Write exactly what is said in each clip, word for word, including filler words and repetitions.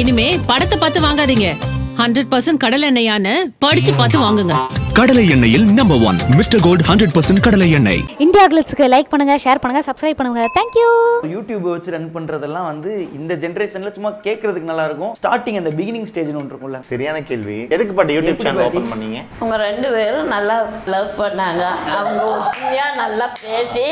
இனிமே படத்தை பார்த்து வாங்காதீங்க. one hundred percent கடலை எண்ணெயானு படிச்சு பார்த்து வாங்குங்க. கடலை எண்ணெயில் number one Mister Gold one hundred percent கடலை எண்ணெய். இந்தியா கிளிட்ஸ்க்கு லைக் பண்ணுங்க, ஷேர் பண்ணுங்க, Subscribe பண்ணுங்க. Thank you. YouTube வச்சு ரன் பண்றதெல்லாம் வந்து இந்த ஜெனரேஷன்ல சும்மா கேக்குறதுக்கு நல்லா இருக்கும். ஸ்டார்டிங் அந்த பிகினிங் ஸ்டேஜ்னு ஒன்று இருக்கும்ல. சரியான கேள்வி. எதுக்கு பட் YouTube சேனல் ஓபன் பண்ணீங்க? உங்க ரெண்டு பேரும் நல்லா லவ் பண்ணாங்க. அவங்க ஒன்றியா நல்லா பேசி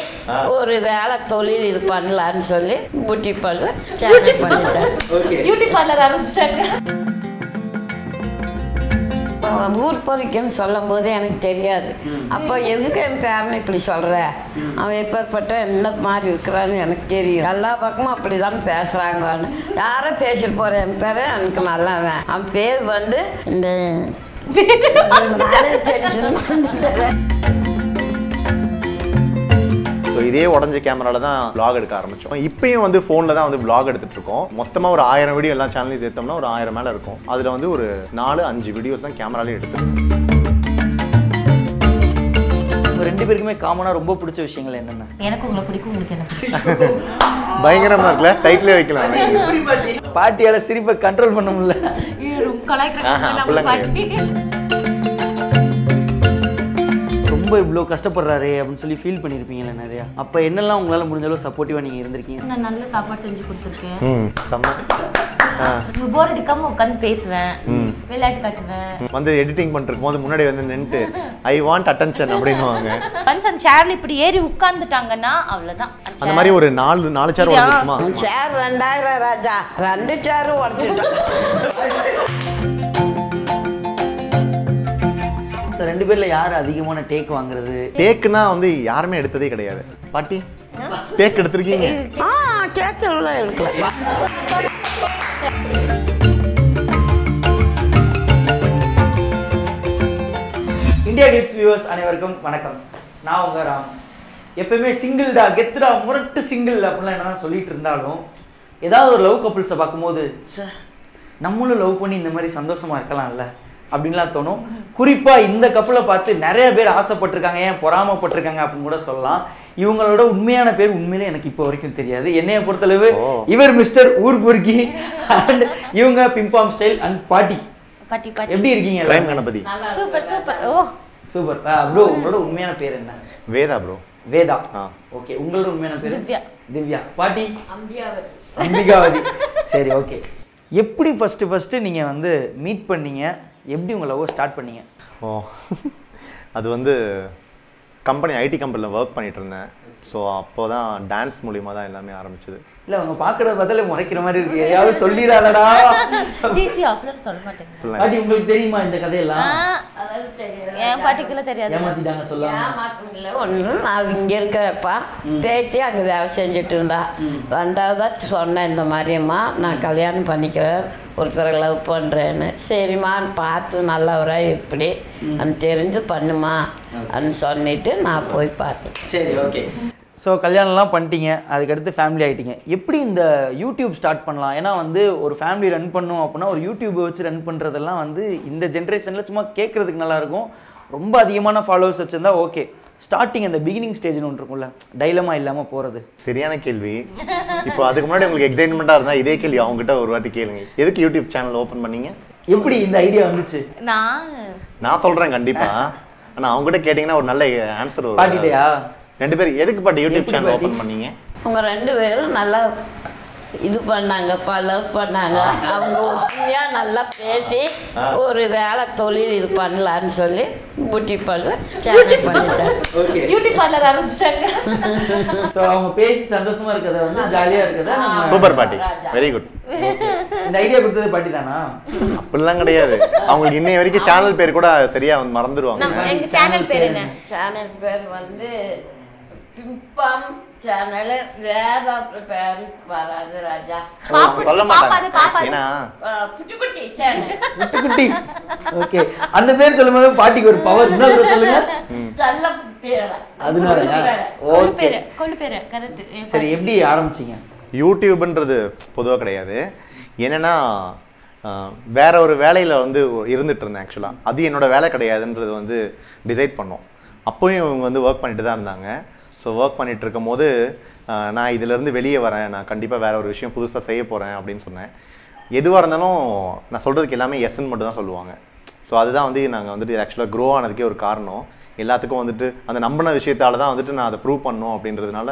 ஒரு வேளை தொழில் இது பண்ணலாம்னு சொல்லி பியூட்டி பார்லர் சேனல் பண்ணிட்டாங்க. ஓகே. பியூட்டி பார்லர் ஆரம்பிச்சிட்டாங்க. ஊர் பொறிக்குன்னு சொல்லும் போது எனக்கு தெரியாது. அப்போ எதுக்கு என் ஃபேமிலி இப்படி சொல்கிற, அவன் எப்பேற்பட்ட என்ன மாதிரி இருக்கிறான்னு எனக்கு தெரியும். எல்லா பக்கமும் அப்படி தான் பேசுகிறாங்கன்னு யாரும் பேசிட்டு போகிற என் பேர் எனக்கு நல்லாவேன். அவன் பேர் வந்து இந்த இதே உடஞ்ச கேமரால தான் vlog எடுக்க ஆரம்பிச்சோம். இப்பயும் வந்து போன்ல தான் வந்து vlog எடுத்துட்டு இருக்கோம். மொத்தமா ஒரு one thousand வீடியோ எல்லா சேனல்ல சேர்த்தோம்னா ஒரு one thousand மேல இருக்கும். அதுல வந்து ஒரு four to five வீடியோஸ் தான் கேமரால எடுத்தோம். நம்ம ரெண்டு பேருக்குமே காமனா ரொம்ப பிடிச்ச விஷயங்கள் என்னன்னா, எனக்கு உங்களை பிடிக்கும், உங்களுக்கு என்ன பிடிக்கும். பயங்கரமா இருக்குல, டைட்டிலே வைக்கலாம். பாட்டியால சிரிப்பை கண்ட்ரோல் பண்ண முடியல. இது ரொம்ப கலாய்க்கற பாட்டி. ரொம்ப இவ்ளோ கஷ்டப்படுறாரு அப்படின்னு சொல்லி ஃபீல் பண்ணிருப்பீங்களா நிறைய. அப்ப என்னெல்லாம் உங்களால முடிஞ்ச அளவு சப்போர்ட்டிவா நீங்க இருந்திருக்கீங்க? நான் நல்ல சாப்பாடு செஞ்சு கொடுத்திருக்கேன். ம் சம. நான் போர் அடிக்காம உட்கார்ந்து பேசுவேன். விளையாட்டு காட்டுவேன். வந்து எடிட்டிங் பண்றப்போது முன்னாடி வந்து நின்னு ஐ வாண்ட் அட்டென்ஷன் அப்படினுவாங்க. ஒன்ஸ் அந்த சேர்ல இப்படி ஏறி உட்கார்ந்துட்டாங்கன்னா அவ்வளவுதான். அந்த மாதிரி ஒரு நாலு நாலு சேர் வந்துடுமா? சேர் two thousand ராஜா. ரெண்டு சேர் வந்துட்டாங்க. சார் ரெண்டு பேர்ல யார் அதிகமான டேக் வாங்குறது? டேக்னா வந்து யாருமே எடுத்ததே கிடையாது. பாட்டி டேக் எடுத்துக்கிங்க. ஆ டேக் எல்லாம் எடுக்கலாம். இந்தியா கிட்ஸ் வியூவர்ஸ் அனைவருக்கும் வணக்கம். நான் உங்க ராம். எப்பவுமே சிங்கிள் தான், கெத்ரா முரட்டு சிங்கிள் அப்படிலாம் என்னதான் சொல்லிட்டு இருந்தாலும் ஏதாவது ஒரு லவ் கப்புள்ஸை பார்க்கும்போது சே நம்மளும் லவ் பண்ணி இந்த மாதிரி சந்தோஷமா இருக்கலாம்ல அப்படின்லாம் தோணும். குறிப்பாக இந்த கப்பலில் பார்த்து நிறைய பேர் ஆசைப்பட்டிருக்காங்க, ஏன் பொறாமப்பட்டிருக்காங்க அப்படின்னு கூட சொல்லலாம். இவங்களோட உண்மையான பேர் உண்மையிலே எனக்கு இப்போ வரைக்கும் தெரியாது. என்னைய பொறுத்தளவு இவர் மிஸ்டர் ஊரு பொறுக்கி அண்ட் இவங்க பிம்பாம் ஸ்டைல் அண்ட் பாட்டி. எப்படி இருக்கீங்க Ganapathi? Super super. Oh super bro. உங்களோட உண்மையான பேர் என்ன? வேதா ப்ரோ. வேதா. ஓகே. உங்களோட உண்மையான பேர்? திவ்யா. திவ்யா. பாட்டி? அம்பிகாவதி. அம்பிகாவதி. சரி ஓகே. எப்படி ஃபஸ்ட்டு ஃபஸ்ட்டு நீங்கள் வந்து மீட் பண்ணீங்க? எப்படி உங்கள் லவ் ஸ்டார்ட் பண்ணீங்க? ஓ அது வந்து கம்பெனி ஐடி கம்பெனியில் ஒர்க் பண்ணிகிட்டு இருந்தேன். ஸோ அப்போ தான் டான்ஸ் மூலிமா தான் எல்லாமே ஆரம்பிச்சிது. இல்லை அவங்க பார்க்குறது பார்த்தாலே முறைக்கிற மாதிரி இருக்குது. எதையாவது சொல்லிடாதடா. பாட்டி உங்களுக்கு தெரியுமா இந்த கதையெல்லாம்? என் பாட்டிக்குள்ளே தெரியாது. ஏமாற்றிட்டாங்க சொல்ல ஒன்றும். நான் இங்கே இருக்கிறப்பா பேத்தி அங்கே வேலை செஞ்சுட்டு இருந்தா. ரெண்டாவதாக சொன்னேன் இந்த மாதிரியம்மா நான் கல்யாணம் பண்ணிக்கிறேன், ஒருத்தரை லவ் பண்ணுறேன்னு. சரிம்மா பார்த்து நல்லவரா எப்படி அது தெரிஞ்சு பண்ணுமா அப்படின்னு சொல்லிட்டு நான் போய் பார்த்தேன். சரி ஓகே. ஸோ கல்யாணம்லாம் பண்ணிட்டீங்க, அதுக்கடுத்து ஃபேமிலி ஆகிட்டீங்க. எப்படி இந்த யூடியூப் ஸ்டார்ட் பண்ணலாம்? ஏன்னா வந்து ஒரு ஃபேமிலி ரன் பண்ணோம் அப்படின்னா ஒரு யூடியூப் வச்சு ரன் பண்ணுறதெல்லாம் வந்து இந்த ஜென்ரேஷனில் சும்மா கேட்குறதுக்கு நல்லாயிருக்கும். ரொம்ப அதிகமான ஃபாலோவர்ஸ் வச்சுருந்தா ஓகே. ஸ்டார்டிங் அந்த பிகினிங் ஸ்டேஜ்னு ஒன்று இருக்கும்ல, டைலமா இல்லாமல் போகிறது. சரியான கேள்வி. இப்போ அதுக்கு முன்னாடி உங்களுக்கு எக்ஸைட்மெண்ட்டாக இருந்தால் இதே கேள்வி அவங்ககிட்ட ஒரு வாட்டி கேளுங்க. எதுக்கு யூடியூப் சேனல் ஓப்பன் பண்ணீங்க? எப்படி இந்த ஐடியா வந்துச்சு? நான் நான் சொல்கிறேன் கண்டிப்பாக. ஆனால் அவங்ககிட்ட கேட்டிங்கன்னா ஒரு நல்ல ஆன்சர் வரும். பாட்டியா ரெண்டு பேரும் எதுக்கு பாட்டி யூடியூப் சேனல் ஓப்பன் பண்ணீங்க? உங்கள் ரெண்டு பேரும் நல்லா இது பண்ணாங்க, லவ் பண்ணாங்க. அவங்க ஒன்றியா நல்லா பேசி ஒரு வேலை தொழில் இது பண்ணலான்னு சொல்லி பியூட்டி பார்லர் சேனல் பண்ணிட்டாங்க. பியூட்டி பார்லர் ஆரம்பிச்சிட்டாங்க. ஸோ அவங்க பேசி சந்தோஷமா இருக்கிறத வந்து ஜாலியாக இருக்கிறதா. சூப்பர் பாட்டி, வெரி குட். இந்த ஐடியா கொடுத்தது பாட்டி தானா? அப்படிலாம் கிடையாது. அவங்களுக்கு இன்னைய வரைக்கும் சேனல் பேர் கூட சரியா மறந்துடுவாங்க. எங்க சேனல் பேர் என்ன? சேனல் பேர் வந்து பிம்பம் சேனல். வேற பேர் வராது ராஜா. சொல்ல மாட்டாங்க. ஏனா குட்டி குட்டி சேனல். குட்டி குட்டி. ஓகே. அந்த பேர் சொல்லும்போது பாட்டிக்கு ஒரு பவர். இன்னொரு சொல்லுங்க. செல்ல பேர். அதனால ஒரு பேர் கொள்ளு பேர் கரெக்ட். சரி எப்படி ஆரம்பிச்சீங்க? யூடியூப்ன்றது பொதுவாக கிடையாது. என்னன்னா வேற ஒரு வேலையில் வந்து இருந்துட்டு இருந்தேன். ஆக்சுவலாக அது என்னோட வேலை கிடையாதுன்றது வந்து டிசைட் பண்ணோம். அப்போயும் இவங்க வந்து ஒர்க் பண்ணிட்டு தான் இருந்தாங்க. ஸோ ஒர்க் பண்ணிகிட்டு இருக்கும் போது நான் இதிலேருந்து வெளியே வரேன், நான் கண்டிப்பாக வேறு ஒரு விஷயம் புதுசாக செய்ய போகிறேன் அப்படின்னு சொன்னேன். எதுவாக இருந்தாலும் நான் சொல்கிறதுக்கு எல்லாமே எஸ்ன்னு மட்டும் தான் சொல்லுவாங்க. ஸோ அதுதான் வந்து நாங்கள் வந்துட்டு ஆக்சுவலாக க்ரோ ஆனதுக்கே ஒரு காரணம். எல்லாத்துக்கும் வந்துட்டு அந்த நம்பின விஷயத்தால் தான் வந்துட்டு நான் அதை ப்ரூவ் பண்ணணும் அப்படின்றதுனால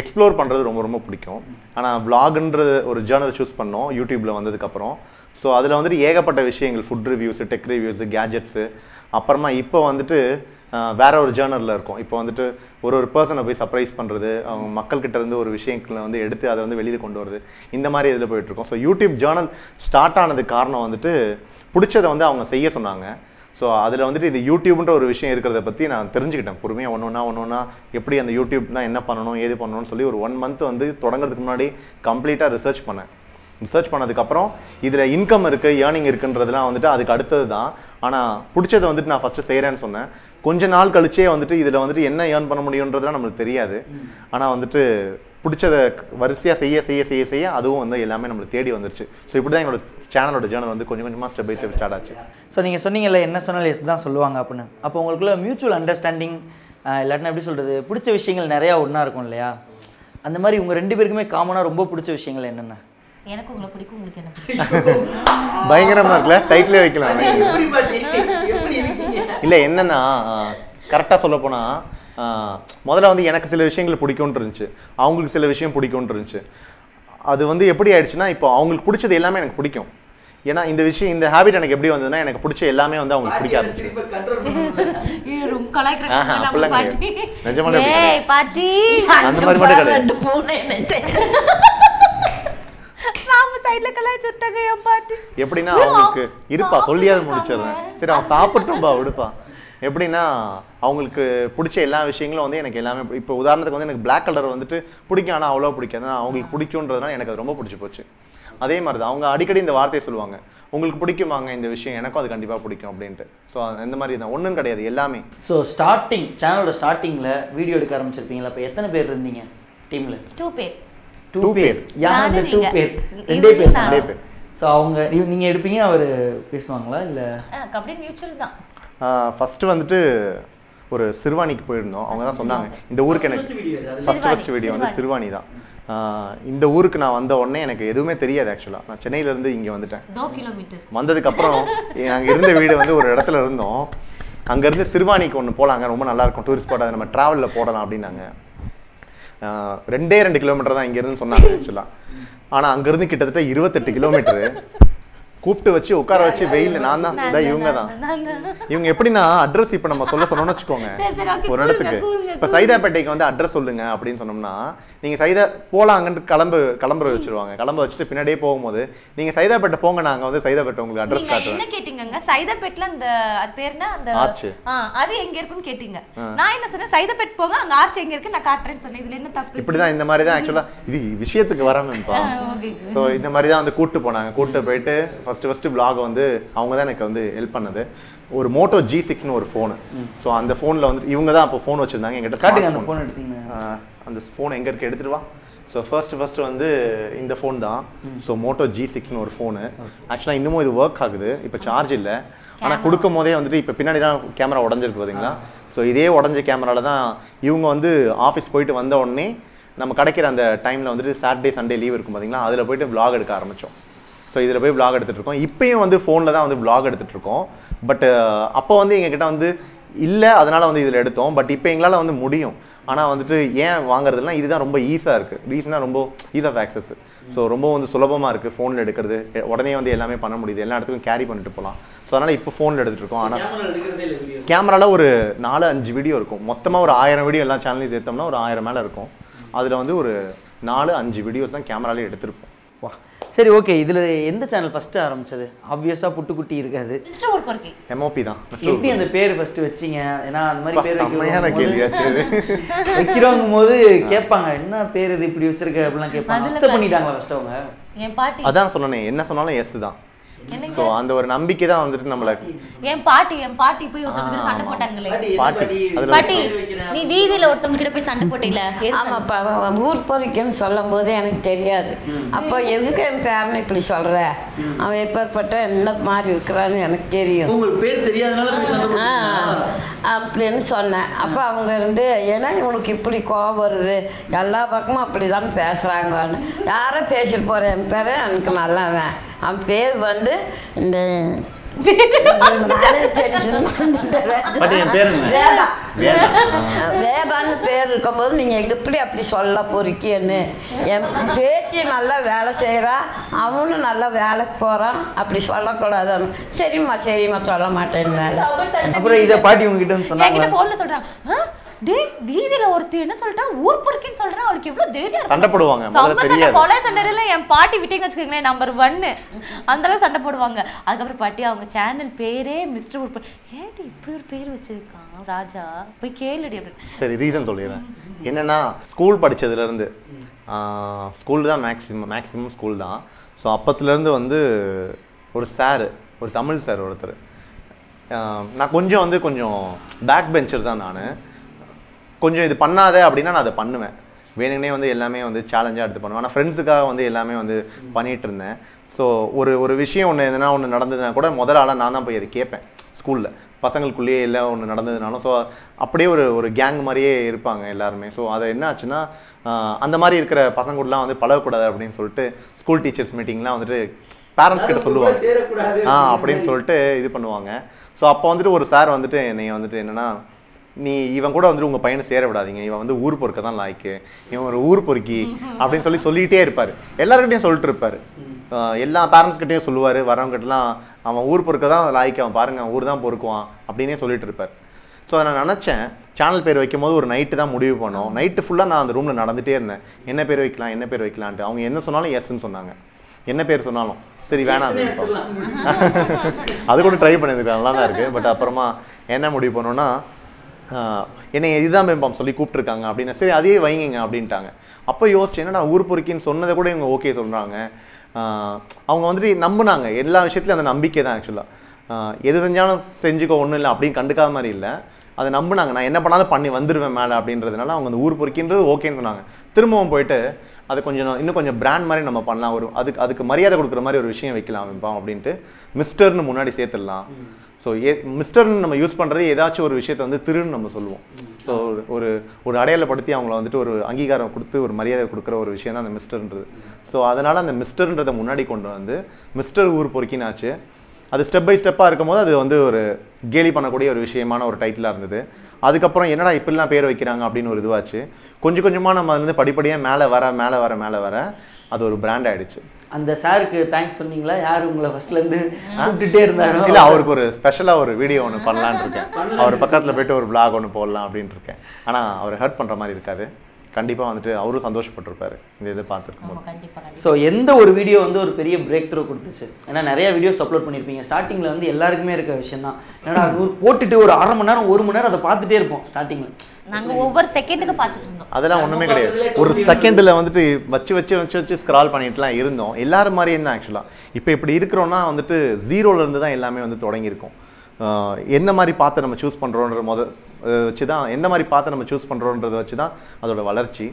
எக்ஸ்ப்ளோர் பண்ணுறது ரொம்ப ரொம்ப பிடிக்கும். ஆனால் வ்ளாகுன்றது ஒரு ஜேர்னல் சூஸ் பண்ணோம் யூடியூப்பில் வந்ததுக்கப்புறம். ஸோ அதில் வந்துட்டு ஏகப்பட்ட விஷயங்கள், food reviews, tech reviews, gadgets, அப்புறமா இப்போ வந்துட்டு வேறு ஒரு ஜேர்னலில் இருக்கும். இப்போ வந்துட்டு ஒரு ஒரு பர்சனை போய் சர்ப்ரைஸ் பண்ணுறது, அவங்க மக்கள்கிட்டேருந்து ஒரு விஷயங்களை வந்து எடுத்து அதை வந்து வெளியில் கொண்டு வருது, இந்த மாதிரி இதில் போயிட்டுருக்கோம். ஸோ யூடியூப் ஜேர்னல் ஸ்டார்ட் ஆனதுக்கு காரணம் வந்துட்டு பிடிச்சதை வந்து அவங்க செய்ய சொன்னாங்க. ஸோ அதில் வந்துட்டு இது யூடியூப்ன்ற ஒரு விஷயம் இருக்கிறத பற்றி நான் தெரிஞ்சுக்கிட்டேன் பொறுமையாக. ஒன்று ஒன்றா ஒன்று ஒன்றா எப்படி அந்த யூடியூப்னால் என்ன பண்ணணும் ஏது பண்ணணும்னு சொல்லி ஒரு ஒன் மந்த் வந்து தொடங்குறதுக்கு முன்னாடி கம்ப்ளீட்டாக ரிசர்ச் பண்ணேன். ரிசர்ச் பண்ணதுக்கப்புறம் இதில் இன்கம் இருக்குது, ஏர்னிங் இருக்குன்றதுலாம் வந்துட்டு அதுக்கு அடுத்தது தான். ஆனால் பிடிச்சதை வந்துட்டு நான் ஃபஸ்ட்டு செய்கிறேன்னு சொன்னேன். கொஞ்ச நாள் கழிச்சே வந்துட்டு இதில் வந்துட்டு என்ன ஏர்ன் பண்ண முடியுன்றதுலாம் நம்மளுக்கு தெரியாது. ஆனால் வந்துட்டு பிடிச்சதை வரிசையாக செய்ய செய்ய செய்ய செய்ய அதுவும் வந்து எல்லாமே நம்மளுக்கு தேடி வந்துருச்சு. ஸோ இப்படி தான் என்னோடய சேனலோட ஜேர்னல் வந்து கொஞ்சம் கொஞ்சமாக ஸ்டெப் பை ஸ்டெப் ஸ்டார்ட் ஆச்சு. ஸோ நீங்கள் சொன்னீங்கல்ல என்ன சொன்னால் எஸ் தான் சொல்லுவாங்க அப்படின்னு, அப்போ உங்களுக்குள்ள மியூச்சுவல் அண்டர்ஸ்டாண்டிங் இல்லாட்டினா எப்படி சொல்கிறது, பிடிச்ச விஷயங்கள் நிறையா ஒன்றா இருக்கும் இல்லையா? அந்த மாதிரி உங்கள் ரெண்டு பேருக்குமே காமனாக ரொம்ப பிடிச்ச விஷயங்கள் என்னென்ன? எனக்கு உங்களை பிடிக்கும், உங்களுக்கு என்ன பிடிக்கும். பயங்கரமாக இருக்குல்ல, டைட்டிலே வைக்கலாம். இல்லை என்னென்னா கரெக்டாக சொல்லப்போனால் முதல்ல வந்து எனக்கு சில விஷயங்கள் பிடிக்கும்னு இருந்துச்சு, அவங்களுக்கு சில விஷயம் பிடிக்கும்னு இருந்துச்சு. அது வந்து எப்படி ஆயிடுச்சுன்னா இப்போ அவங்களுக்கு பிடிச்சது எல்லாமே எனக்கு பிடிக்கும். ஏன்னா இந்த விஷயம் இந்த ஹேபிட் எனக்கு எப்படி வந்ததுன்னா எனக்கு பிடிச்ச எல்லாமே வந்து அவங்களுக்கு பிடிக்காது. அந்த மாதிரி மட்டும் கிடையாது. எப்படின்னா அவங்களுக்கு இருப்பா சொல்லியாவது முடிச்சிடுறேன், சரி அவன் சாப்பிட்டும்பா விடுப்பா. எப்படின்னா அவங்களுக்கு பிடிச்ச எல்லா விஷயங்களும் வந்து எனக்கு எல்லாமே இப்போ உதாரணத்துக்கு வந்து எனக்கு பிளாக் கலர் வந்துட்டு பிடிக்கும், ஆனால் அவ்வளோ பிடிக்காது. ஆனால் அவங்களுக்கு பிடிக்கும்ன்றதுனால எனக்கு அது ரொம்ப பிடிச்சி போச்சு. அதே மாதிரி தான் அவங்க அடிக்கடி இந்த வார்த்தையை சொல்லுவாங்க, உங்களுக்கு பிடிக்குமாங்க இந்த விஷயம், எனக்கும் அது கண்டிப்பாக பிடிக்கும் அப்படின்ட்டு. ஸோ இந்த மாதிரி தான் ஒன்றும் கிடையாது எல்லாமே. ஸோ ஸ்டார்டிங் சேனலோட ஸ்டார்டிங்கில் வீடியோ எடுக்க ஆரம்பிச்சிருப்பீங்களா? இப்போ எத்தனை பேர் இருந்தீங்க டீமில்? டூ பேர். டூ பேர். யார் டூ பேர்? ரெண்டே பேர். ரெண்டே பேர். ஸோ அவங்க நீங்கள் எடுப்பீங்க, அவர் பேசுவாங்களா இல்லை கபடி மியூச்சுவல் தான்? ஃபஸ்ட்டு வந்துட்டு ஒரு சிறுவாணிக்கு போயிருந்தோம். அவங்க தான் சொன்னாங்க இந்த ஊருக்கு எனக்கு ஃபஸ்ட் ஃபஸ்ட் வீடியோ வந்து சிறுவாணி தான். இந்த ஊருக்கு நான் வந்த உடனே எனக்கு எதுவுமே தெரியாது. ஆக்சுவலாக நான் சென்னையிலேருந்து இங்கே வந்துட்டேன். வந்ததுக்கப்புறம் நாங்கள் இருந்த வீடு வந்து ஒரு இடத்துல இருந்தோம். அங்கேருந்து சிறுவாணிக்கு ஒன்று போகலாங்க, ரொம்ப நல்லாயிருக்கும் டூரிஸ்ட் ஸ்பாட், அதை நம்ம ட்ராவலில் போடலாம் அப்படின்னாங்க. ரெண்டே ரெண்டு கிலோமீட்டர் தான் இங்கேருந்து சொன்னாங்க ஆக்சுவலாக. ஆனால் அங்கேருந்து கிட்டத்தட்ட இருபத்தெட்டு கிலோமீட்டரு கூப்பிட்டு வச்சு உட்கார வச்சு வெயில். நான் தான் தான் இவங்க தான் இவங்க எப்படின்னா அட்ரஸ் இப்போ நம்ம சொல்ல சொன்னோம்னு வச்சுக்கோங்க, ஒரு இடத்துக்கு இப்போ சைதாப்பேட்டைக்கு வந்து அட்ரஸ் சொல்லுங்க அப்படின்னு சொன்னோம்னா நீங்கள் சைதா போகலாங்கன்ட்டு கிளம்பு கிளம்புற வச்சுருவாங்க. கிளம்ப வச்சுட்டு பின்னாடியே போகும்போது நீங்கள் சைதாப்பேட்டை போங்க, நாங்கள் வந்து சைதாப்பேட்டை உங்களுக்கு அட்ரஸ் காட்டுறோம். என்ன கேட்டீங்க? சைதாப்பேட்டில் அந்த அது பேருனா அந்த ஆர்ச் அது எங்கே இருக்குன்னு கேட்டீங்க. நான் என்ன சொன்னேன், சைதாப்பேட் போங்க, அங்கே ஆர்ச் எங்கே இருக்கு நான் காட்டுறேன்னு சொன்னேன். இதில் என்ன தப்பு? இப்படி தான் இந்த மாதிரி தான் ஆக்சுவலாக இது விஷயத்துக்கு வராமப்பா. ஸோ இந்த மாதிரி தான் வந்து கூப்பிட்டு போனாங்க. கூப்பிட்டு போயிட்டு ஃபஸ்ட்டு ஃபஸ்ட்டு விளாக் வந்து அவங்க தான் எனக்கு வந்து ஹெல்ப் பண்ணது. ஒரு மோட்டோ ஜி சிக்ஸ்னு ஒரு ஃபோனு. ஸோ அந்த ஃபோனில் வந்துட்டு இவங்க தான் அப்போ ஃபோன் வச்சுருந்தாங்க எங்கிட்ட. ஸ்டார்டிங் அந்த ஃபோன் எடுத்தீங்கன்னா அந்த ஃபோன் எங்கே இருக்குது எடுத்துகிட்டு வா. ஸோ ஃபர்ஸ்ட் ஃபஸ்ட்டு வந்து இந்த ஃபோன் தான். ஸோ மோட்டோ ஜி சிக்ஸ்னு ஒரு ஃபோனு. ஆக்சுவலாக இன்னமும் இது ஒர்க் ஆகுது, இப்போ சார்ஜ் இல்லை. ஆனால் கொடுக்கும் போதே வந்துட்டு இப்போ பின்னாடி தான் கேமரா உடஞ்சிருக்கு பார்த்தீங்களா. ஸோ இதே உடஞ்ச கேமராவில் தான் இவங்க வந்து ஆஃபீஸ் போயிட்டு வந்த உடனே நம்ம கிடைக்கிற அந்த டைமில் வந்துட்டு சாட்டர்டே சண்டே லீவ் இருக்கும் பார்த்தீங்களா, அதில் போய்ட்டு விளாக் எடுக்க ஆரம்பித்தோம். ஸோ இதில் போய் விளாக் எடுத்துகிட்ருக்கோம். இப்போயும் வந்து ஃபோனில் தான் வந்து விளாக் எடுத்துகிட்ருக்கோம். பட் அப்போ வந்து எங்ககிட்ட வந்து இல்லை, அதனால் வந்து இதில் எடுத்தோம். பட் இப்போ எங்களால் வந்து முடியும். ஆனால் வந்துட்டு ஏன் வாங்குறதுலாம் இதுதான் ரொம்ப ஈஸியாக இருக்குது. ரீசனாக ரொம்ப ஈஸ் ஆஃப் ஆக்சஸ். ஸோ ரொம்ப வந்து சுலபமாக இருக்குது ஃபோனில் எடுக்கிறது. உடனே வந்து எல்லாமே பண்ண முடியுது, எல்லா இடத்துக்கும் கேரி பண்ணிட்டு போகலாம். ஸோ அதனால் இப்போ ஃபோனில் எடுத்துகிட்ருக்கோம். ஆனால் கேமராவில் ஒரு நாலு அஞ்சு வீடியோ இருக்கும். மொத்தமாக ஒரு ஆயிரம் வீடியோ எல்லா சேனல்லையும் சேர்த்தோம்னா ஒரு ஆயிரம் மேலே இருக்கும். அதில் வந்து ஒரு நாலு அஞ்சு வீடியோஸ் தான் கேமராலே எடுத்திருப்போம். வா சரி ஓகே. இதில் எந்த சேனல் ஃபஸ்ட்டு ஆரம்பித்தது? ஆப்வியஸாக புட்டுக்குட்டி இருக்காது, எம்ஓபி தான். எப்படி அந்த பேர் ஃபஸ்ட்டு வச்சிங்க? ஏன்னா அந்த மாதிரி பேர் செம்மையான கேள்வியாச்சு. வைக்கிறவங்க போது கேட்பாங்க என்ன பேர் இது இப்படி வச்சிருக்க அப்படிலாம் கேட்பாங்க. பண்ணிட்டாங்களா ஃபஸ்ட்டு அவங்க? என் பாட்டி அதான் சொன்னேன், என்ன சொன்னாலும் எஸ் தான். So அந்த ஒரு நம்பிக்கை தான் வந்துட்டு நம்மள ஏன் பாட்டி ஏன் பாட்டி போய் ஒருத்தங்க கிட்ட சண்டை போட்டாங்களே பாட்டி பாட்டி நீ வீதியில ஒருத்தங்க கிட்ட போய் சண்டை போட்டீல ஆமாப்பா ஊர் போறீங்கன்னு சொல்லும்போது எனக்கு தெரியாது அப்ப எதுக்கு என் பேரனை இப்படி சொல்ற அவன் எப்பர்ப்பட்ட என்ன மாதிரி இருக்கறானே எனக்கு தெரியும் உங்களுக்கு பேர் தெரியாதனால போய் சண்டை போட்டீங்க அப்படினு சொன்னேன் அப்ப அவங்க இருந்து ஏனா உங்களுக்கு இப்படி கோபம் வருது எல்லா பக்கமும் அப்படி தான் பேசுறாங்கன்னு யார பேசிட்டு போறேன் பேரே எனக்கு நல்லவன் I'm paid one day and then But your parents? Veda. Veda. Veda and pair come on, you have to play up this all up for Rikin. Taking a love, Alasera, I want another Valak Pora, a place for Lakola, Serim Maseri Matala Matin. I'm going to party with them. I get a phone, huh? Did we the Lord Theatre Sultan, Woodperkin Sultan, or give a day? Santa Pudwanga. Some person calls under a party meeting at Skinner number one. Under Santa Pudwanga, other party on the channel, pay, Mr. Woodperkin. Hey, pure pay with Raja, we kill it. Sir, reason to Lira. In a school, but each other school the maximum, maximum school. So, Apathalan the one sir, or Tamil sir or other. Nakunjo on the Kunjo, backbencher than Anna. கொஞ்சம் இது பண்ணாதே அப்படினா நான் அத பண்ணுவேன் வேணும்னே வந்து எல்லாமே வந்து சவாலா எடுத்து பண்ணுவேன் انا फ्रेंड्सக்காக வந்து எல்லாமே வந்து பண்ணிட்டு இருந்தேன் சோ ஒரு ஒரு விஷயம் ஒண்ணு எதனா ஒண்ணு நடந்ததுனா கூட முதல்ல நான் தான் போய் அதை கேப்பேன் ஸ்கூல்ல பசங்களுக்குள்ளே இல்ல ஒண்ணு நடந்ததுனால சோ அப்படியே ஒரு ஒரு கேங் மாதிரியே இருப்பாங்க எல்லாரும் சோ அத என்ன ஆச்சுனா அந்த மாதிரி இருக்கிற பசங்கள்லாம் வந்து பழக கூடாது அப்படினு சொல்லிட்டு ஸ்கூல் டீச்சர்ஸ் மீட்டிங்லாம் வந்து பேரண்ட்ஸ் கிட்ட சொல்லுவாங்க சேர கூடாது அப்படினு சொல்லிட்டு இது பண்ணுவாங்க சோ அப்ப வந்து ஒரு சார் வந்து என்னை வந்து என்னன்னா நீ இவன் கூட வந்து உங்க பையனை சேர விடாதீங்க இவன் வந்து ஊர் பொறுக்க தான் லைக் இவன் ஒரு ஊர் பொறுக்கி அப்படி சொல்லி சொல்லிட்டே இருப்பாரு எல்லார்கிட்டயும் சொல்லிட்டு இருப்பாரு எல்லா பேரண்ட்ஸ் கிட்டயும் சொல்லுவாரு வரவங்க கிட்டலாம் அவன் ஊர் பொறுக்க தான் லைக் அவன் பாருங்க ஊர் தான் பொறுக்குவான் அப்படினே சொல்லிட்டு இருப்பாரு சோ நான் நினைச்சேன் சேனல் பேர் வைக்கும்போது ஒரு நைட் தான் முடிவு பண்ணோம் நைட் ஃபுல்லா நான் அந்த ரூம்ல நடந்துட்டே இருந்தேன் என்ன பேர் வைக்கலாம் என்ன பேர் வைக்கலாம்னு அவங்க என்ன சொன்னாலும் yes ன்னு சொன்னாங்க என்ன பேர் சொன்னாலும் சரி வேணாம் அது கூட ட்ரை பண்ணிருக்கேன் நல்லா தான் இருக்கு பட் அப்புறமா என்ன முடிவு பண்ணோம்னா என்ன இதுதான் பிம்பம் சொல்லி கூப்பிட்டுருக்காங்க அப்படின்னா சரி அதே வைங்க அப்படின்ட்டாங்க அப்போ யோசிச்சு என்னடா ஊர் பொறுக்கின்னு சொன்னதை கூட இவங்க ஓகே சொல்கிறாங்க அவங்க வந்துட்டு நம்பினாங்க எல்லா விஷயத்துலையும் அந்த நம்பிக்கை தான் ஆக்சுவலாக எது செஞ்சாலும் செஞ்சுக்கோ ஒன்றும் இல்லை அப்படின்னு கண்டுக்காத மாதிரி இல்லை அதை நம்பினாங்க நான் என்ன பண்ணாலும் பண்ணி வந்துடுவேன் மேலே அப்படின்றதுனால அவங்க அந்த ஊர் பொறுக்கின்றது ஓகேன்னு சொன்னாங்க திரும்பவும் போயிட்டு அது கொஞ்சம் இன்னும் கொஞ்சம் பிராண்ட் மாதிரி நம்ம பண்ணலாம் ஒரு அதுக்கு அதுக்கு மரியாதை கொடுக்குற மாதிரி ஒரு விஷயம் வைக்கலாம் பிம்பம் அப்படின்ட்டு மிஸ்டர்னு முன்னாடி சேர்த்துடலாம் சோ மிஸ்டர்னு நம்ம யூஸ் பண்றது ஏதாச்சும் ஒரு விஷயத்தை வந்து திருன்னு நம்ம சொல்லுவோம் சோ ஒரு ஒரு அடையாள படுத்தி அவங்கள வந்துட்டு ஒரு அங்கீகாரம் கொடுத்து ஒரு மரியாதை கொடுக்கிற ஒரு விஷயம் தான் அந்த மிஸ்டர்ன்றது சோ அதனால அந்த மிஸ்டர்ன்றதை முன்னாடி கொண்டு வந்து மிஸ்டர் ஊர் பொறுக்கினாச்சு அது ஸ்டெப் பை ஸ்டெப்பா இருக்கும்போது அது வந்து ஒரு கேலி பண்ணக்கூடிய ஒரு விஷயமான ஒரு டைட்டிலா இருந்தது அதுக்கப்புறம் என்னடா இப்படிலாம் பேர் வைக்கிறாங்க அப்படின்னு ஒரு இதுவாச்சு கொஞ்சம் கொஞ்சமா நம்ம வந்து படிப்படியா மேலே வர மேலே வர மேலே வர அது ஒரு பிராண்ட் ஆயிடுச்சு அந்த சாருக்கு தேங்க்ஸ் சொன்னீங்களா யார் உங்களை ஃபர்ஸ்ட்ல இருந்து கூப்பிட்டுட்டே இருந்தாரோ இல்ல அவருக்கு ஒரு ஸ்பெஷலா ஒரு வீடியோ ஒன்னு பண்ணலாம்னு இருக்கேன் அவர் பக்கத்துல போய்ட்டு ஒரு vlog ஒன்னு போடலாம் அப்படினு இருக்கேன் ஆனா அவர் ஹர்ட் பண்ற மாதிரி இருக்காது கண்டிப்பா வந்துட்டு அவரும் சந்தோஷப்பட்டிருப்பாரு இந்த இத பார்த்திருக்கும்போது சோ எந்த ஒரு வீடியோ வந்து ஒரு பெரிய பிரேக் த்ரூ கொடுத்துச்சு ஏன்னா நிறைய வீடியோஸ் அப்லோட் பண்ணிருப்பீங்க ஸ்டார்டிங்ல வந்து எல்லாருக்குமே இருக்க விஷயம் தான் என்னடா நூறு போட்டுட்டு ஒரு அரை மணி நேரம் ஒரு மணி நேரம் அதை பார்த்துட்டே இருப்போம் ஸ்டார்டிங்ல நாங்க ஒவ்வொரு செகண்டுக்கு பார்த்துட்டு இருந்தோம் அதெல்லாம் ஒண்ணுமே கிடையாது ஒரு செகண்ட்ல வந்துட்டு வச்சு வச்சு வச்சு வச்சு ஸ்க்ரால் பண்ணிட்டுலாம் இருந்தோம் எல்லாரும் மாதிரி என்ன ஆக்சுவலா இப்போ இப்படி இருக்கறோம்னா வந்துட்டு ஜீரோல இருந்து தான் எல்லாமே வந்து தொடங்கி இருக்கும் என்ன மாதிரி பாத்து நம்ம சூஸ் பண்றோம்ன்ற முத வெச்சு தான் என்ன மாதிரி பாத்து நம்ம சூஸ் பண்றோம்ன்றத வெச்சு தான் அதோட வளர்ச்சி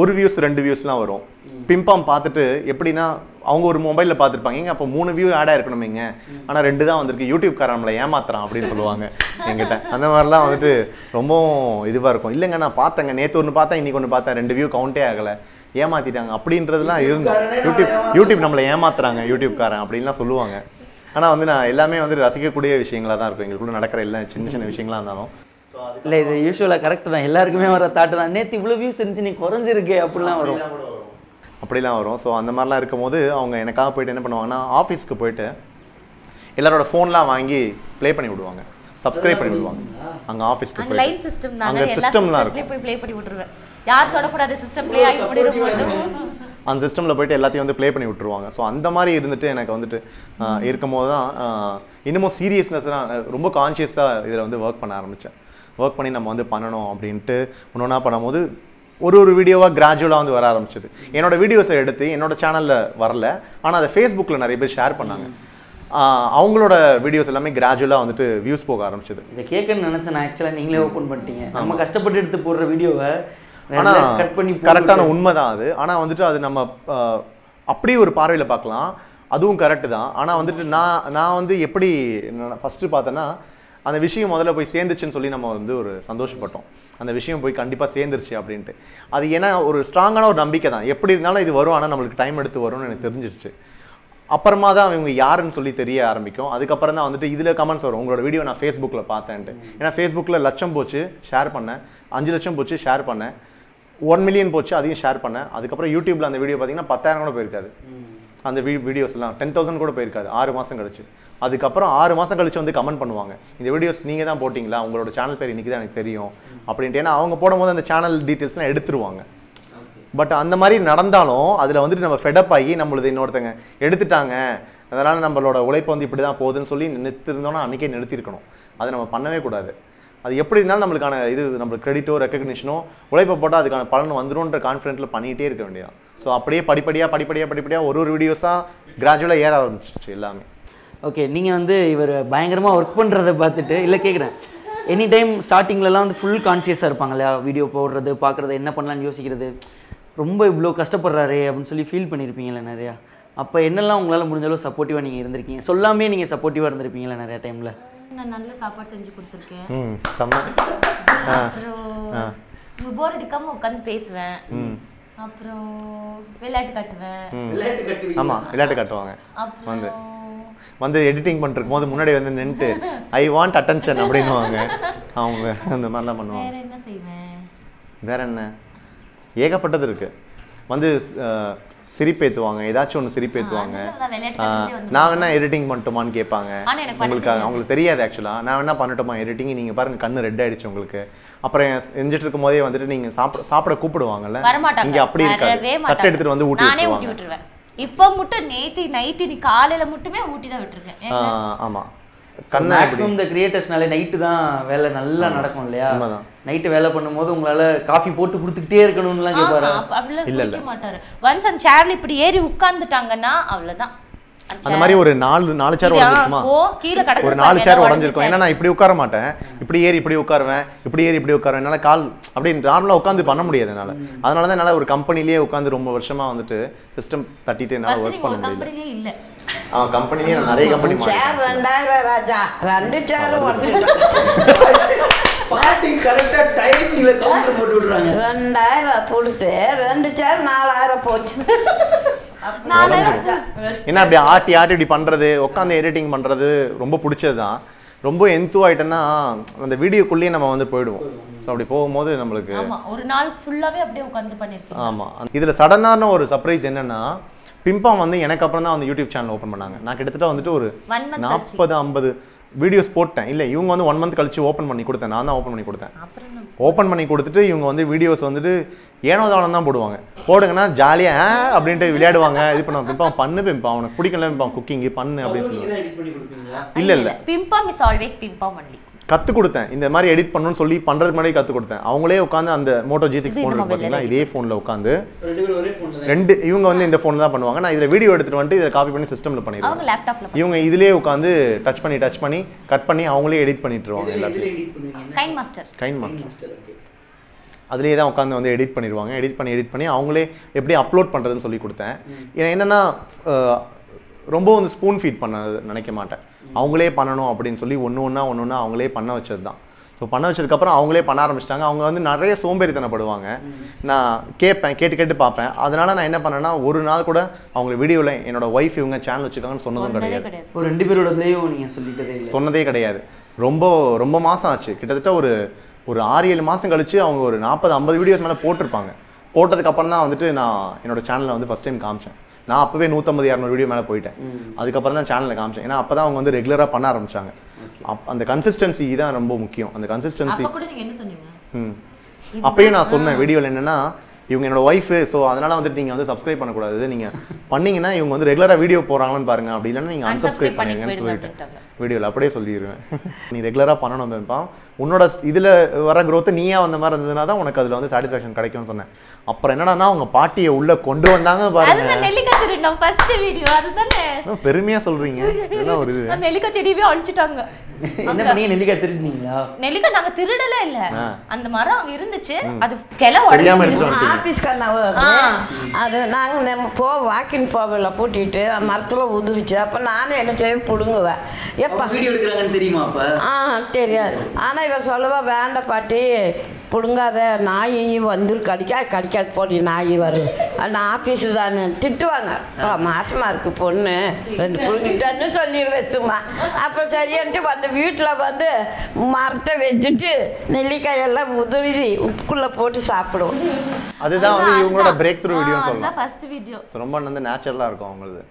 ஒரு வியூஸ் ரெண்டு வியூஸ்லாம் வரும் பிம்பம் பார்த்துட்டு எப்படின்னா அவங்க ஒரு மொபைல்ல பாத்துப்பாங்க அப்ப மூணு வியூ ஆட் ஆயிருக்கணும்ங்க ஆனா ரெண்டு தான் வந்திருக்கு யூடியூப் காரன் நம்மள ஏமாத்துறான் அப்படினு சொல்லுவாங்க என்கிட்ட அந்த மாதிரிலாம் வந்துட்டு ரொம்ப இதுவா இருக்கும் இல்லங்க நான் பார்த்தேங்க நேத்து ஒன்னு பார்த்தா இன்னைக்கு ஒன்னு பார்த்தா ரெண்டு வியூ கவுண்டே ஆகல ஏமாத்திட்டாங்க அப்படின்றதெல்லாம் இருந்தது யூடியூப் யூடியூப் நம்மள ஏமாத்துறாங்க யூடியூப் காரன் அப்படினா சொல்லுவாங்க ஆனா வந்து நான் எல்லாமே வந்து ரசிக்கக்கூடிய விஷயங்களா தான் இருக்கும் எங்களுக்குள்ள நடக்கிற எல்லா சின்ன சின்ன விஷயங்களா இருந்தாலும் இல்ல இது யூசுவலா கரெக்ட் தான் எல்லாருக்குமே வர தாட் தான் நேத்து இவ்வளவு வியூஸ் இருந்துச்சு நீ குறஞ்சிருக்கே அப்படிலாம் வரும் அப்படிலாம் வரும் சோ அந்த மாதிரிலாம் இருக்கும்போது அவங்க எனக்காக போயிட்டு என்ன பண்ணுவாங்கன்னா ஆபீஸ்க்கு போயிட்டு எல்லாரோட ஃபோன்லாம் வாங்கி ப்ளே பண்ணி விடுவாங்க சப்ஸ்கிரைப் பண்ணி விடுவாங்க அங்க ஆபீஸ்க்கு போய் லைன் சிஸ்டம் தான் அங்க சிஸ்டம்லாம் இருக்கு போய் ப்ளே பண்ணி விட்டுருவேன் யார் தொட கூடாத சிஸ்டம் ப்ளே ஆகி போடுறோம் அந்த சிஸ்டம்ல போயிட்டு எல்லாத்தையும் வந்து ப்ளே பண்ணி விட்டுருவாங்க ஸோ அந்த மாதிரி இருந்துட்டு எனக்கு வந்துட்டு இருக்கும்போது தான் இன்னமும் சீரியஸ்னஸ்லாம் ரொம்ப கான்ஷியஸாக இதில் வந்து ஒர்க் பண்ண ஆரம்பித்தேன் ஒர்க் பண்ணி நம்ம வந்து பண்ணணும் அப்படின்ட்டு ஒன்று ஒன்றா பண்ணும்போது ஒரு ஒரு வீடியோவா கிராஜுவலா வந்து வர ஆரம்பிச்சது என்னோட வீடியோஸ் எடுத்து என்னோட சேனல்ல வரல ஆனா அத Facebookல நிறைய பேர் ஷேர் பண்ணாங்க அவங்களோட வீடியோஸ் எல்லாமே கிராஜுவலா வந்துட்டு வியூஸ் போக ஆரம்பிச்சது இத கேக்கணும் நினைச்சேன் நான் एक्चुअली நீங்களே ஓபன் பண்ணிட்டீங்க நம்ம கஷ்டப்பட்டு எடுத்து போடுற வீடியோவை ஆனா கட் பண்ணி கரெக்ட்டான உண்மைதான் அது ஆனா வந்துட்டு அது நம்ம அப்படியே ஒரு பார்வையில பார்க்கலாம் அதுவும் கரெக்ட் தான் ஆனா வந்துட்டு நான் நான் வந்து எப்படி ஃபர்ஸ்ட் பார்த்தேன்னா அந்த விஷயம் முதல்ல போய் சேந்துச்சுன்னு சொல்லி நம்ம வந்து ஒரு சந்தோஷப்பட்டோம் அந்த விஷயம் போய் கண்டிப்பா சேந்துருச்சு அப்படினு அது ஏனா ஒரு ஸ்ட்ராங்கான ஒரு நம்பிக்கை தான் எப்படி இருந்தாலும் இது வரும் ஆனா நமக்கு டைம் எடுத்து வரும்னு எனக்கு தெரிஞ்சிருச்சு அப்புறமா தான் இவங்க யாருன்னு சொல்லி தெரிய ஆரம்பிக்கும் அதுக்கு அப்புறம் தான் வந்துட்டு இதுல கமெண்ட்ஸ் வரும் உங்களோட வீடியோ நான் Facebookல பார்த்தேன்ட்டு ஏனா Facebookல லட்சம் போச்சு ஷேர் பண்ணேன் அஞ்சு லட்சம் போச்சு ஷேர் பண்ணேன் one million போச்சு அதையும் ஷேர் பண்ணேன் அதுக்கு அப்புறம் YouTubeல அந்த வீடியோ பாத்தீங்கன்னா ten thousand கூட போய் இருக்காது அந்த வீடியோஸ் எல்லாம் ten thousand கூட போய் இருக்காது six மாசம் கழிச்சு அதுக்கு அப்புறம் six மாசம் கழிச்சு வந்து கமெண்ட் பண்ணுவாங்க இந்த வீடியோஸ் நீங்க தான் போடிங்களா உங்களோட சேனல் பேர் இன்னைக்கு தான் எனக்கு தெரியும் அப்படினா அவங்க போடும்போது அந்த சேனல் டீடைல்ஸ்லாம் எடுத்துருவாங்க பட் அந்த மாதிரி நடந்தாலும் அதுல வந்து நம்ம ஃபெட் அப் ஆகி நம்மளுது இன்னொருத்தங்க எடுத்துட்டாங்க அதனால நம்மளோட உழைப்பு வந்து இப்படி தான் போகுதுன்னு சொல்லி நிறுத்திருந்தோம்னா அன்னைக்கே நிறுத்தி இருக்கணும் அதை நம்ம பண்ணவே கூடாது அது எப்படி இருந்தாலும் நமக்கான இது நம்ம கிரெடிட்டோ ரெகக்னிஷனோ உழைப்பு போட்டா அதுக்கான பலன் வந்துரும்ன்ற கான்ஃபிடன்ட்ல பண்ணிட்டே இருக்க வேண்டியதான் So, அப்படியே படிப்படியா படிப்படியா படிப்படியா ஒரு ஒரு வீடியோஸா கிராஜுவலா ஏற ஆரம்பிச்சிச்சு எல்லாமே ஓகே நீங்க வந்து இவர் பயங்கரமா வர்க் பண்றதை பார்த்துட்டு இல்ல கேக்குறேன் எனி டைம் ஸ்டார்டிங்ல எல்லாம் வந்து ஃபுல் கான்ஷியஸா இருப்பாங்களா வீடியோ போடுறது பார்க்கிறது என்ன பண்ணலாம்னு யோசிக்கிறது ரொம்ப இவ்ளோ கஷ்டப்படுறாரே அப்படினு சொல்லி ஃபீல் பண்ணிருப்பீங்களா நிறைய அப்ப என்னெல்லாம் உங்களால முடிஞ்ச அளவு சப்போர்ட்டிவா நீங்க இருந்திருக்கீங்க சொல்லாமே நீங்க சப்போர்ட்டிவா இருந்திருப்பீங்களா நிறைய டைம்ல நான் நல்ல சாப்பாடு செஞ்சு கொடுத்திருக்கேன் ம் சம ஆ நான் போர் அடிக்காம உட்கார்ந்து பேசுவேன் ம் அப்புறம் விளையாட்டு கட்டுவேன் விளையாட்டு கட்டுவீங்க ஆமா விளையாட்டு கட்டுவாங்க வந்து வந்து எடிட்டிங் பண்றதுக்கும்போது முன்னாடி வந்து நின்னு ஐ வாண்ட் அட்டென்ஷன் அப்படினுவாங்க அவங்க அந்த மாதிரிலாம் பண்ணுவாங்க வேற என்ன செய்வேன் வேற என்ன ஏகப்பட்டது இருக்கு வந்து சிரிப்பேத்துவாங்க ஏதாச்சும் ஒன்னு சிரிப்பேத்துவாங்க நான் என்ன எடிட்டிங் பண்ணட்டுமான்னு கேட்பாங்க உங்களுக்கு உங்களுக்கு தெரியாது एक्चुअली நான் என்ன பண்ணட்டுமா எடிட்டிங் நீங்க பாருங்க கண்ணு ரெட் ஆயிடுச்சு உங்களுக்கு அப்புறம் செஞ்சிட்டு இருக்கும்போதே வந்துட்டு நீங்க சாப்பிட சாப்பிட கூப்பிடுவாங்கல நீங்க அப்படி இருக்காது தட்டை எடுத்துட்டு வந்து ஊட்டி நானே ஊட்டி விட்டுருவேன் இப்போ முட்ட நேத்து நைட் நீ காலையில முட்டமே ஊட்டி தான் விட்டுருக்கேன் ஆமா கண்ணா மேக்ஸிமம் தி கிரியேட்டர்ஸ்னால நைட் தான் வேலை நல்லா நடக்கும் இல்லையா உண்மைதான் நைட் வேலை பண்ணும்போது உங்களால காபி போட்டு குடிச்சிட்டே இருக்கணும்லாம் கேக்குறாரு இல்ல இல்ல குடிக்க மாட்டாரு once அந்த சேர்ல இப்படி ஏறி உட்கார்ந்துட்டாங்கன்னா அவ்வளவுதான் அந்த மாதிரி ஒரு நாலு நாலு சேர் உடைஞ்சிருக்குமா ஓ கீழ கடக்கு ஒரு நாலு சேர் உடைஞ்சிருக்கும் ஏன்னா நான் இப்படி உட்கார மாட்டேன் இப்படி ஏறி இப்படி உட்காருவேன் இப்படி ஏறி இப்படி உட்காருவேன் என்னால கால் அப்படியே நார்மலா உட்கார்ந்து பண்ண முடியாது என்னால அதனால தான் என்னால ஒரு கம்பெனிலயே உட்கார்ந்து ரொம்ப வருஷமா வந்துட்டு சிஸ்டம் தட்டிட்டே நான் வர்க் பண்ண முடியல கம்பெனிலயே இல்ல ஆ கம்பெனிலயே நான் நிறைய கம்பெனி மாட்டேன் சேர் ரெண்டாயிரம் ராஜா ரெண்டு சேர் உடைஞ்சிருச்சு பாட்டி கரெக்ட்டா டைமிங்ல கவுண்டர் போட்டு விடுறாங்க ரெண்டாயிரம் போடுதே ரெண்டு சேர் நாலாயிரம் போச்சு என்ன அப்படி ஆட்டி ஆட்டி இப்படி பண்றது உட்காந்து எடிட்டிங் பண்றது ரொம்ப பிடிச்சதுதான் ரொம்ப எந்து ஆயிட்டேன்னா அந்த வீடியோக்குள்ளே நம்ம வந்து போய்டுவோம் சோ அப்படி போகும்போது நமக்கு ஆமா ஒரு நாள் ஃபுல்லாவே அப்படியே உட்கார்ந்து பண்ணிருக்கீங்க ஆமா இதுல சடனான ஒரு சர்ப்ரைஸ் என்னன்னா பிம்பம் வந்து எனக்கு அப்புறம் தான் அந்த யூடியூப் சேனல் ஓபன் பண்ணாங்க நான் கிட்டத்தட்ட வந்துட்டு ஒரு forty fifty வீடியோஸ் போட்டேன் இல்ல இவங்க வந்து one month கழிச்சு ஓபன் பண்ணி கொடுத்தேன் நான் தான் ஓபன் பண்ணி கொடுத்தேன் ஓபன் பண்ணி கொடுத்துட்டு இவங்க வந்து வீடியோஸ் வந்துட்டு ஏனோ தானோ தான் போடுவாங்க போடுங்கன்னா ஜாலியா அப்படினு விளையாடுவாங்க இது பண்ண பிம்பம் பண்ணு பிம்பம் அவனுக்கு பிடிக்கல பிம்பம் குக்கிங் பண்ணு அப்படி சொல்லுவாங்க இல்ல இல்ல பிம்பம் இஸ் ஆல்வேஸ் பிம்பம் only கத்து கொடுத்தேன் இந்த மாதிரி எடிட் பண்ணனும் சொல்லி பண்றதுக்கு முன்னாடி கத்து கொடுத்தேன் அவங்களே உட்கார்ந்து அந்த Moto G six போன் இருக்கு பாத்தீங்களா இதே போன்ல உட்கார்ந்து ரெண்டு பேரும் ஒரே போன்ல ரெண்டு இவங்க வந்து இந்த போன்ல தான் பண்ணுவாங்க நான் இதுல வீடியோ எடுத்துட்டு வந்து இத காப்பி பண்ணி சிஸ்டம்ல பண்ணிடுவாங்க அவங்க லேப்டாப்ல இவங்க இதுலயே உட்கார்ந்து டச் பண்ணி டச் பண்ணி கட் பண்ணி அவங்களே எடிட் பண்ணிட்டுருவாங்க எல்லாத்தையும் கைன் மாஸ்டர் கைன் மாஸ்டர் அதுலயே தான் உட்கார்ந்து வந்து எடிட் பண்ணிடுவாங்க எடிட் பண்ணி எடிட் பண்ணி அவங்களே எப்படி அப்லோட் பண்றதுன்னு சொல்லி கொடுத்தேன் என்னன்னா ரொம்ப வந்து ஸ்பூன் ஃபீட் பண்ண நினைக்க மாட்டேன் அவங்களே பண்ணணும் அப்படின்னு சொல்லி ஒன்று ஒன்றா ஒன்று ஒன்றா அவங்களே பண்ண வச்சது தான் ஸோ பண்ண வச்சதுக்கப்புறம் அவங்களே பண்ண ஆரம்பிச்சிட்டாங்க அவங்க வந்து நிறைய சோம்பேறித்தனப்படுவாங்க நான் கேட்பேன் கேட்டு கேட்டு பார்ப்பேன் அதனால நான் என்ன பண்ணேன்னா ஒரு நாள் கூட அவங்க வீடியோவில் என்னோட ஒய்ஃப் இவங்க சேனல் வச்சுருக்காங்கன்னு சொன்னதும் கிடையாது ஒரு ரெண்டு பேரோடதையும் நீங்கள் சொல்லிட்டதே சொன்னதே கிடையாது ரொம்ப ரொம்ப மாதம் ஆச்சு கிட்டத்தட்ட ஒரு ஒரு ஆறு ஏழு மாதம் கழிச்சு அவங்க ஒரு நாற்பது ஐம்பது வீடியோஸ் மேலே போட்டிருப்பாங்க போட்டதுக்கப்புறம் தான் வந்துட்டு நான் என்னோட சேனலில் வந்து ஃபஸ்ட் டைம் காமிச்சேன் நான் அப்பவே one fifty two hundred video மேல போயிட்டேன் அதுக்கப்புறம் தான் சேனல்ல காமிச்சேன் ஏன்னா அப்பதான் அவங்க வந்து ரெகுலரா பண்ண ஆரம்பிச்சாங்க அந்த கன்சிஸ்டன்சி தான் ரொம்ப முக்கியம் அந்த கன்சிஸ்டன்சி அப்ப கூட நீங்க என்ன சொன்னீங்க அப்பவே நான் சொன்ன வீடியோல என்னன்னா இவங்க என்னோட வைஃப் சோ அதனால வந்து நீங்க வந்து Subscribe பண்ண கூடாது நீங்க பண்ணீங்கன்னா இவங்க வந்து ரெகுலரா வீடியோ போறாங்கன்னு பாருங்க அப்படி இல்லன்னா நீங்க Unsubscribe பண்ணுங்கன்னு சொல்லிட்டேன் வீடியோல அப்படியே சொல்லிடுவேன் நீ ரெகுலரா பண்ணணும் உன்னோட இதுல வர growth நீயா வந்த மாதிரி இருந்ததனால தான் உனக்கு அதுல வந்து satisfaction கிடைக்கும்னு சொன்னேன் அப்புறம் என்னடானா அவங்க பாட்டியை உள்ள கொண்டு வந்தாங்க பாருங்க அது நெல்லிக்காய் நம்ம ஃபர்ஸ்ட் வீடியோ அதுதானே நான் பெருமையா சொல்றீங்க என்ன ஒரு இது நான் நெல்லிக்காய் செடியே அழிச்சிட்டாங்க என்ன பண்ணீங்க நெல்லிக்காய் திருடுனீங்களா நெல்லிக்காய் நாங்க திருடல இல்ல அந்த மரம் அங்க இருந்துச்சு அது கிளை உடைஞ்சிருச்சு ஆபீஸ் கண்ணாவ அது நாங்க நம்ம போ வாக்கின் போவல போட்டுட்டு மரத்துல உதிரிச்சு அப்ப நானே என்ன செய்ய புடுங்குவே ஏப்பா வீடியோ எடுக்கறாங்கன்னு தெரியுமா அப்ப ஆ தெரியாது ஆனா இவ சொல்லவா வேண்ட பாட்டி புடுங்காத நாய் வந்து கடிக்கா கடிக்காது போடி நாய் வரும் அந்த ஆபீஸ் தானே திட்டுவாங்க மாசமா இருக்கு பொண்ணு ரெண்டு புடுங்கிட்டான்னு சொல்லிடுவேன் சும்மா அப்புறம் சரியான்ட்டு வந்து வீட்டில் வந்து மரத்தை வச்சுட்டு நெல்லிக்காய் எல்லாம் உதிரி உப்புக்குள்ளே போட்டு சாப்பிடுவோம் அதுதான் வந்து இவங்களோட பிரேக் த்ரூ வீடியோன்னு சொல்லலாம் ஃபர்ஸ்ட் வீடியோ ரொம்ப வந்து நேச்சுரலா இருக்கும் அவங்களுக்கு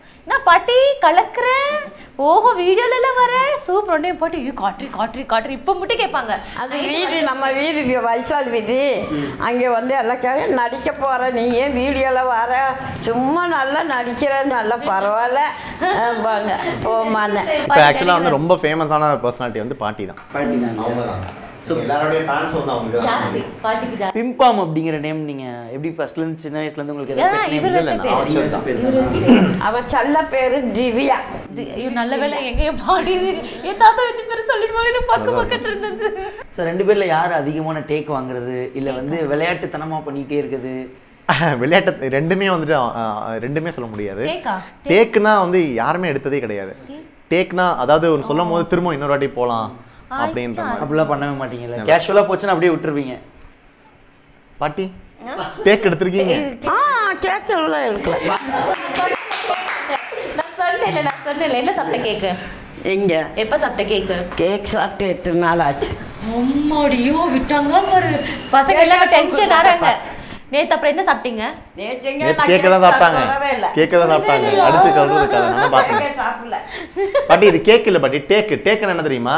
நான் பாட்டி கலக்குறேன் ஓஹோ வீடியோல எல்லாம் வர சூப்பர் ஒன்னே பாட்டி யூ காட்ரி காட்ரி காட்ரி இப்போ மட்டும் கேட்பாங்க அது வீதி நம்ம வீதி வயசால் வீதி அங்கே வந்து எல்லாம் கே நடிக்க போற நீ ஏன் வீடியோல வர சும்மா நல்லா நடிக்கிற நல்லா பரவாயில்ல பாங்க போமானே இப்போ ஆக்சுவலா வந்து ரொம்ப ஃபேமஸான பர்சனாலிட்டி வந்து பாட்டி தான் பாட்டி தான் அவங்கதான் சோ எல்லாரோட ஃபேன்ஸ் வந்து அவங்கதான் ஜாஸ்தி பாட்டிக்கு ஜாஸ்தி பிம்பாம் அப்படிங்கற நேம் நீங்க எப்படி ஃபர்ஸ்ட்ல இருந்து சின்ன வயசுல இருந்து உங்களுக்கு ஏதாவது பேர் அவ சல்ல பேரு திவ்யா ஐயோ நல்ல வேளை எங்கேயே பாடி ஏ தாத்தா வெச்சு பேர் சொல்லிடுவாங்க பக்க பக்கட்ட இருந்தது சோ ரெண்டு பேர்ல யார் அதிகமான டேக் வாங்குறது இல்ல வந்து விளையாட்டு தனமா பண்ணிட்டே இருக்குது விளையாட்டு ரெண்டுமே வந்து ரெண்டுமே சொல்ல முடியாது டேக்கா டேக்னா வந்து யாருமே எடுத்ததே கிடையாது டேக்னா அதாவது ஒரு சொல்லும்போது திரும்ப இன்னொரு வாட்டி போலாம் அப்படின்ற மாதிரி அப்படி பண்ணவே மாட்டீங்கல கேஷுவலா போச்சுனா அப்படியே விட்டுருவீங்க பாட்டி டேக் எடுத்துக்கிங்க ஆ கேக்கல எடுக்கல இல்ல நான் சொன்னேன் என்ன சாப்பிட்ட கேக் எங்க எப்ப சாப்பிட்ட கேக் கேக் சாப்பிட்டு எத்தனை நாள் ஆச்சு அம்மாடியோ விட்டாங்க பாரு பசங்க எல்லாம் டென்ஷன் ஆறாங்க நேத்து அப்புறம் என்ன சாப்பிட்டீங்க நேத்துங்க நான் கேக் தான் சாப்பிட்டாங்க கேக் தான் சாப்பிட்டாங்க அடிச்சு கழுவுறதுக்காக நான் பாத்தேன் கேக் சாப்பிடல பட் இது கேக் இல்ல பட் டேக் டேக்னா என்ன தெரியுமா